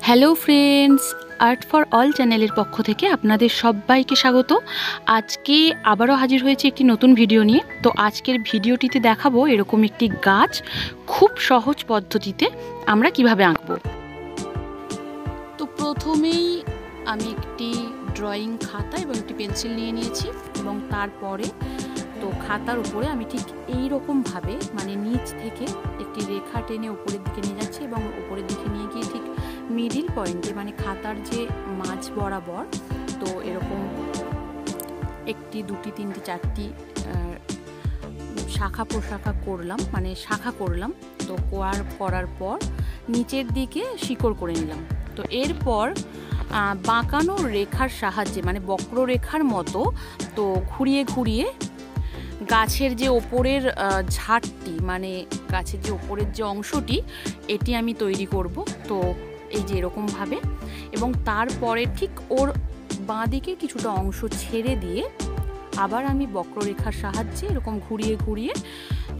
Hello friends art for all channel पक्ष थेके आपनादेर सबाइके स्वागत। आज के आबारो हाजिर होयेछि एकटी नतून भिडियो निये। तो आजकेर भिडियोटिते देखाबो एरकम एकटी गाछ खूब सहज पद्धतिते आमरा किभाबे आंकबो। तो प्रथमेई आमि एकटी ड्रयिंग खाता एबं एकटी पेंसिल निये नियेछि एबं तारपरे तो खातार उपरे आमि ठीक एई रकम भावे माने नीच थेके एकटी रेखा टेने उपरेर दिके निये जाच्छि एबं उपरेर दिके निये गिये ठीक मिडिल पॉइंटे माने खातार जे माझ बराबर तो एरकम एकटी दुटी तीनटी चारटी शाखा प्रशाखा करलाम माने शाखा करलाम। तो कोयार करार पर नीचेर दिके शिकड़ करे निलाम। तो एरपर बाँकानो रेखार साहाज्ये माने बक्र रेखार मतो तो घुरिए घुरिए गाछेर जे ओपोरेर झाटटी माने गाछेर जे ओपोरेर जे अंशटी एटी आमी तैरी करब। तो एई जे एरकम भावे एबं तारपरे ठीक ओर बाँ दिके किछुटा अंश छेड़े दिए आबार आमी बक्र रेखार साहाज्ये एरकम घुरिए घुरिए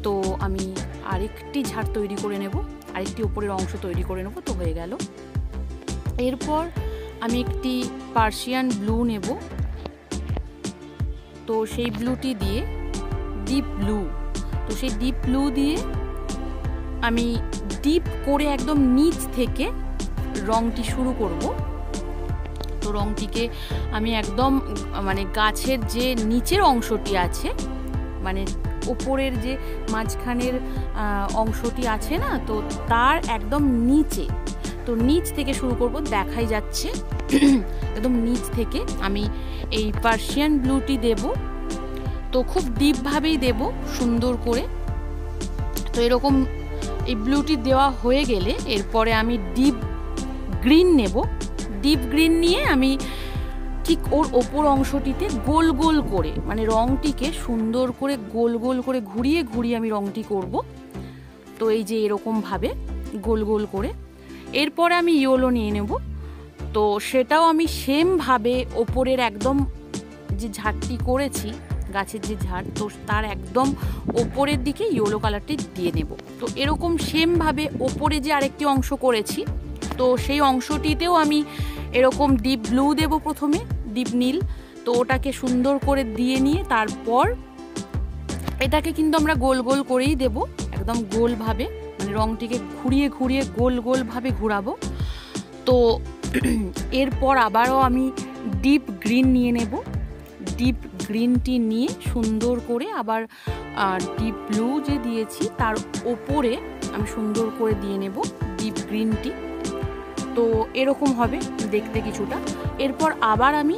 तो आमी आरेकटी झाट तैरी करे नेब, आरेकटी ओपोरेर अंश तैरी करे नेब। तो हये गेल। एरपर आमी एकटी पार्शियन ब्लू नेब। तो सेई ब्लूटी दिए डीप ब्लू, तो सेई डीप ब्लू दिए आमी डीप करे एकदम नीच थेके रंगटी शुरू करब। तो रंगटीके आमी एकदम माने गाछेर जे नीचेर अंशटी आछे माने ओपोरेर जे माझखानेर अंशटी आछे ना तो तार एकदम नीचे तो नीच थेके शुरू करब। देखाई जाच्छे एकदम नीच थेके आमी ए पार्शियन ब्लूटी देव। तो खूब डीप भावेई देव सुंदर करे। तो एरकम ए ब्लूटी देवा हये गेले एरपरे आमी डीप ग्रीन नेब। डीप ग्रीन निये आमी ठीक ओर ओपर अंशटीते गोल गोल करे माने रंगटीके सुंदर करे गोल गोल करे घुरिए घुरिए आमी रंगटी करब। तो एई जे एरकम भावे गोल गोल करे एरपर आमी येलो निये नेब। तो सेटाओ आमी सेम भावे ओपरेर एकदम जे झाटटी करेछि गाछेर जे झाट तो तार एकदम ओपरेर दिके येलो कालारटी दिये नेब। तो एरकम सेम भावे ओपरे जे आरेकटी अंश करेछि तो सेई अंशटीतेओ आमी एरकम डीप ब्लू देब प्रथमे डीप नील। तो ओटाके सुंदर करे दिये निये तारपर एटाके किन्तु आमरा गोल गोल करेई देब एकदम गोल भावे माने रंगटीके घुरिए घुरिए गोल गोल भावे घुराबो। तो एरपर आबारो आमी डीप ग्रीन निये नेब। डीप ग्रीनटी निये सुंदर करे आबार डीप ब्लू जे दियेछि तार ओपरे आमी सुंदर करे दिये नेब डीप ग्रीनटी। तो एरकम होबे देखते किछुटा। एरपर आबार आमी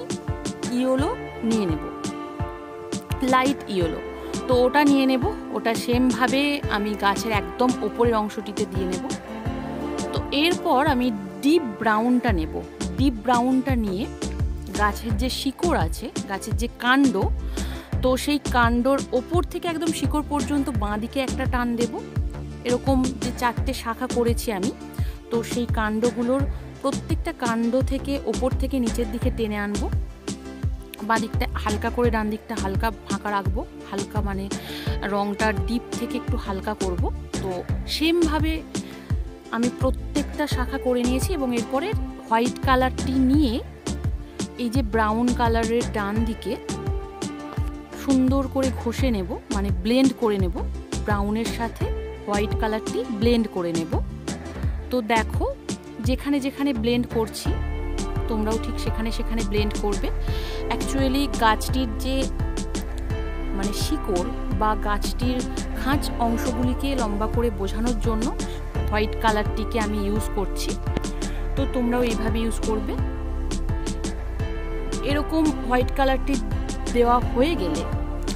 येलो निये नेब लाइट येलो। तो ओटा निये नेब ओटा सेम भावे आमी गाछेर एकदम ओपरेर अंशटीते दिये नेब। तो एरपर आमी डीप ब्राउनटा नेब। डीप ब्राउनटा निये गाछेर जे शिकड़ आछे गाछेर जे कांड तो सेई कांडर ओपर थेके एकदम शिकड़ पर्यन्त बाँ दिके एकटा टान देब। एरकम जे चारटे शाखा करेछि आमी तो सेई कांडगुलोर प्रत्येकटा कांड थेके ओपर थेके निचेर दिके टेने आनबो। बाँ दिकटा हालका करे डान दिकटा हालका फाँका राखबो। हालका माने रंगटा डीप थेके एकटु हालका करब। तो सेम भावे आमी प्रत्येकटा शाखा करे नियेछि एबं एरपरे হোয়াইট কালারটি নিয়ে এই যে ব্রাউন কালারের ডান দিকে সুন্দর করে ঘষে নেব মানে ব্লেন্ড করে নেব। ব্রাউনের সাথে হোয়াইট কালারটি ব্লেন্ড করে নেব। তো দেখো যেখানে যেখানে ব্লেন্ড করছি তোমরাও ঠিক সেখানে সেখানে ব্লেন্ড করবে। অ্যাকচুয়ালি গাছটির যে মানে শিকড় বা গাছটির খাঁজ অংশগুলিকে লম্বা করে বোঝানোর জন্য হোয়াইট কালারটিকে আমি ইউজ করছি। তো তোমরাও এইভাবে ইউজ করবে। এরকম হোয়াইট কালারটি দেওয়া হয়ে গেলে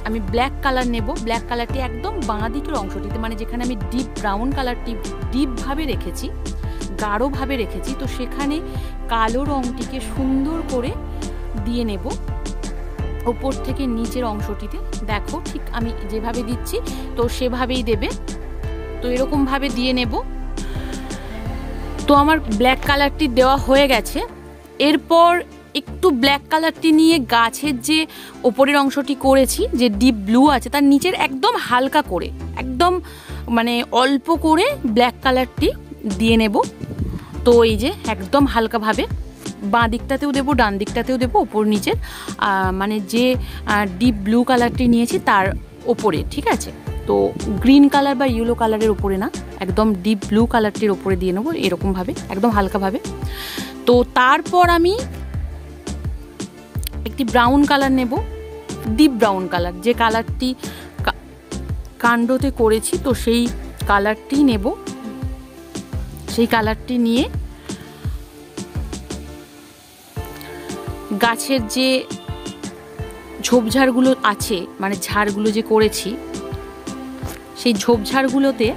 আমি ব্ল্যাক কালার নেব। ব্ল্যাক কালারটি একদম বাঁ দিকের অংশটিতে মানে যেখানে আমি ডিপ ব্রাউন কালারটি ডিপভাবে রেখেছি गाढ़ो भावे रेखेछि तो सेखाने कालो रंगटीके सुंदर करे दिये नेब ओपर थेके नीचेर अंशटीते। देखो ठीक आमी जेभावे दिच्छि तो सेभावेई देबे। तो एरकम भावे दिये नेब। तो आमार ब्लैक कालारटी देवा हये गेछे। एरपर একটু ব্ল্যাক কালারটি নিয়ে গাছের যে ওপরের অংশটি করেছি যে ডিপ ব্লু আছে তার নিচের একদম হালকা করে একদম মানে অল্প করে ব্ল্যাক কালারটি দিয়ে নেব। তো এই যে একদম হালকাভাবে বাঁ দিকটাতেও দেবো, ডান দিকটাতেও দেবো, ওপর নিচের মানে যে ডিপ ব্লু কালারটি নিয়েছি তার ওপরে, ঠিক আছে। তো গ্রিন কালার বা ইয়েলো কালারের ওপরে না, একদম ডিপ ব্লু কালারটির ওপরে দিয়ে নেবো এরকমভাবে একদম হালকাভাবে। তো তারপর আমি একটি ব্রাউন কালার নেব, ডিপ ব্রাউন কালার, যে কালারটি কাণ্ডতে করেছি তো সেই কালারটি নেব। সেই কালারটি নিয়ে গাছের যে ঝোপঝাড়গুলো আছে মানে ঝাড়গুলো যে করেছি সেই ঝোপঝাড়গুলোতে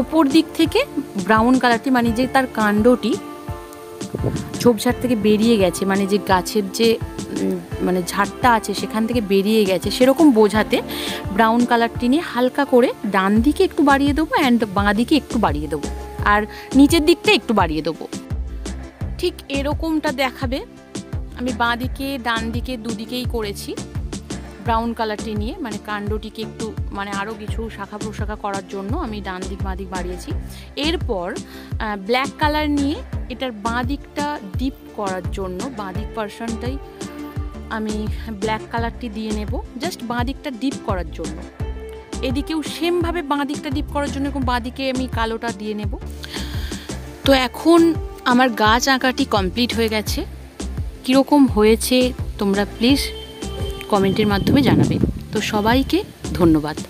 ওপর দিক থেকে ব্রাউন কালারটি মানে যে তার কাণ্ডটি ঝোপঝাড় থেকে বেরিয়ে গেছে মানে যে গাছের যে মানে ঝাড়টা আছে সেখান থেকে বেরিয়ে গেছে সেরকম বোঝাতে ব্রাউন কালারটি নিয়ে হালকা করে ডান দিকে একটু বাড়িয়ে দেবো অ্যান্ড বাঁ দিকে একটু বাড়িয়ে দেবো আর নিচের দিকটা একটু বাড়িয়ে দেবো, ঠিক এরকমটা দেখাবে। আমি বাঁ দিকে ডান দিকে দুদিকেই করেছি ব্রাউন কালারটি নিয়ে মানে কাণ্ডটিকে একটু মানে আরও কিছু শাখা প্রশাখা করার জন্য আমি ডান দিক বাঁ দিক বাড়িয়েছি। এরপর ব্ল্যাক কালার নিয়ে এটার বাঁ দিকটা ডিপ করার জন্য বাঁ দিক পার্সনটাই আমি ব্ল্যাক কালারটি দিয়ে নেব জাস্ট বাঁ দিকটা ডিপ করার জন্য। এদিকেও সেমভাবে বাঁ দিকটা ডিপ করার জন্য এবং বাঁ দিকে আমি কালোটা দিয়ে নেব। তো এখন আমার গাছ আঁকাটি কমপ্লিট হয়ে গেছে, কীরকম হয়েছে তোমরা প্লিজ কমেন্টের মাধ্যমে জানাবে। তো সবাইকে ধন্যবাদ।